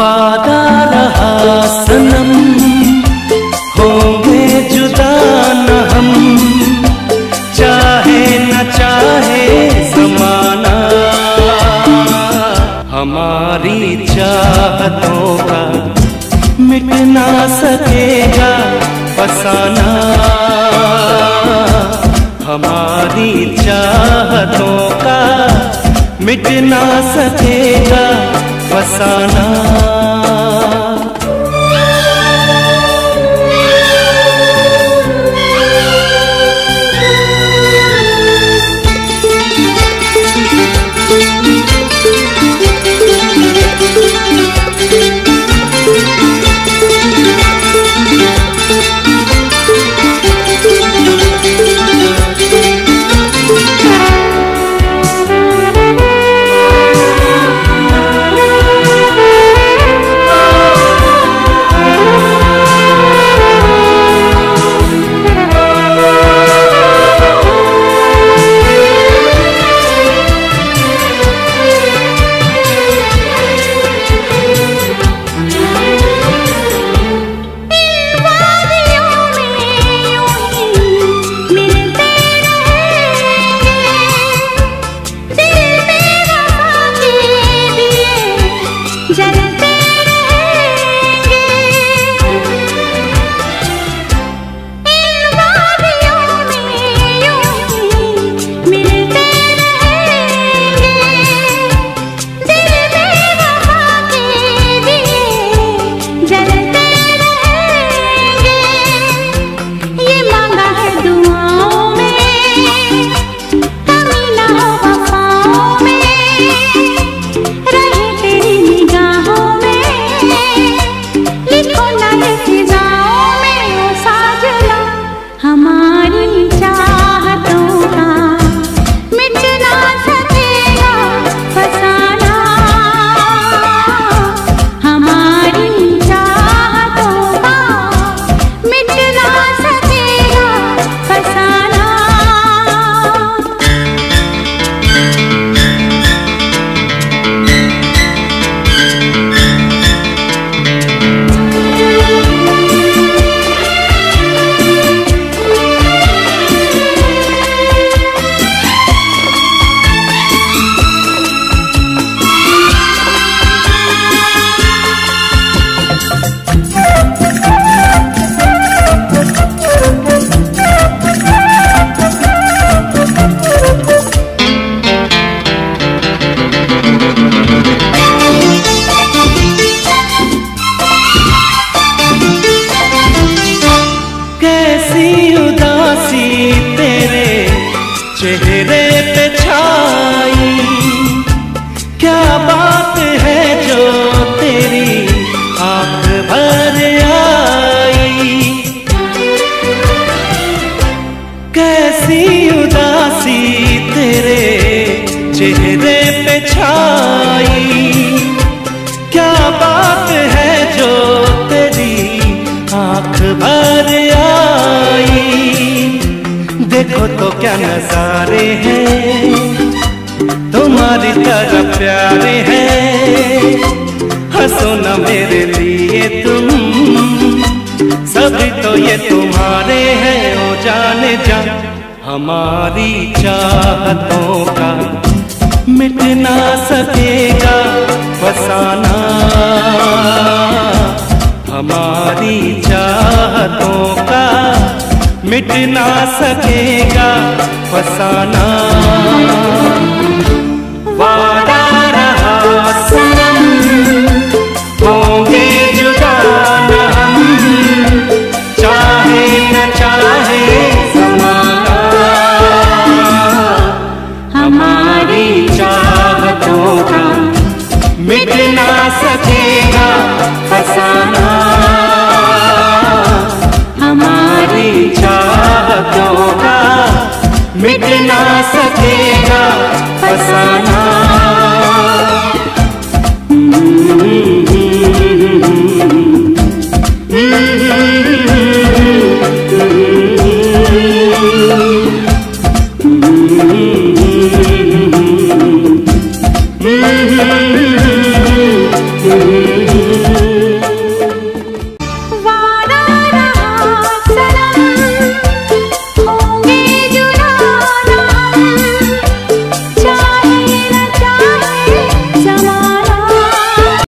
वादा रहा सनम होंगे जुदा न हम, चाहे न चाहे ज़माना। हमारी चाहतों का मिट ना सकेगा फसाना। हमारी चाहतों का मिट ना सकेगा फसाना। चेहरे पे छाई क्या बात है जो तेरी आंख भर आई। कैसी उदासी तेरे चेहरे पे छाई, क्या बात है जो तेरी आंख भर आई। देखो तो क्या नजारे हैं, तुम्हारी तरह प्यारे हैं। हंसो ना मेरे लिए तुम, सभी तो ये तुम्हारे हैं। ओ जाने जा, हमारी चाहतों का मिट ना सकेगा फसाना। हमारी चाहतों का मिट मिटना सकेगा फसाना वादा रहा सनम, होंगे जुदा ना हम चाहे न चाहे समाना। हमारी चाहतों का मिटना सकेगा फसाना, हमारी चाहतों का मिटना सकेगा फसाना।